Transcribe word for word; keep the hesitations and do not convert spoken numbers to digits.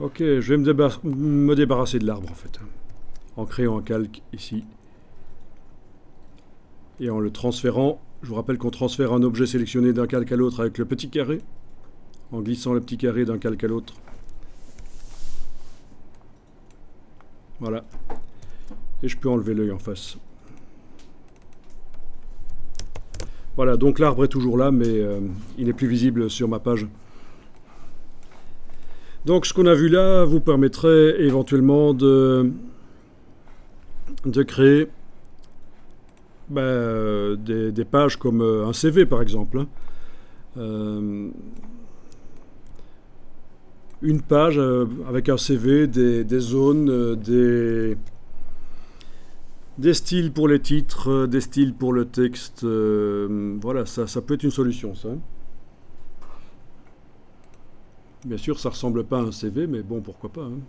Ok, je vais me, débar me débarrasser de l'arbre en fait, en créant un calque ici. Et en le transférant, je vous rappelle qu'on transfère un objet sélectionné d'un calque à l'autre avec le petit carré, en glissant le petit carré d'un calque à l'autre. Voilà. Et je peux enlever l'œil en face. Voilà, donc l'arbre est toujours là, mais euh, il n'est plus visible sur ma page. Donc ce qu'on a vu là vous permettrait éventuellement de, de créer bah, des, des pages comme un C V par exemple. Euh, une page avec un C V, des, des zones, des, des styles pour les titres, des styles pour le texte. Euh, voilà, ça, ça peut être une solution ça. Bien sûr, ça ressemble pas à un C V, mais bon, pourquoi pas, hein.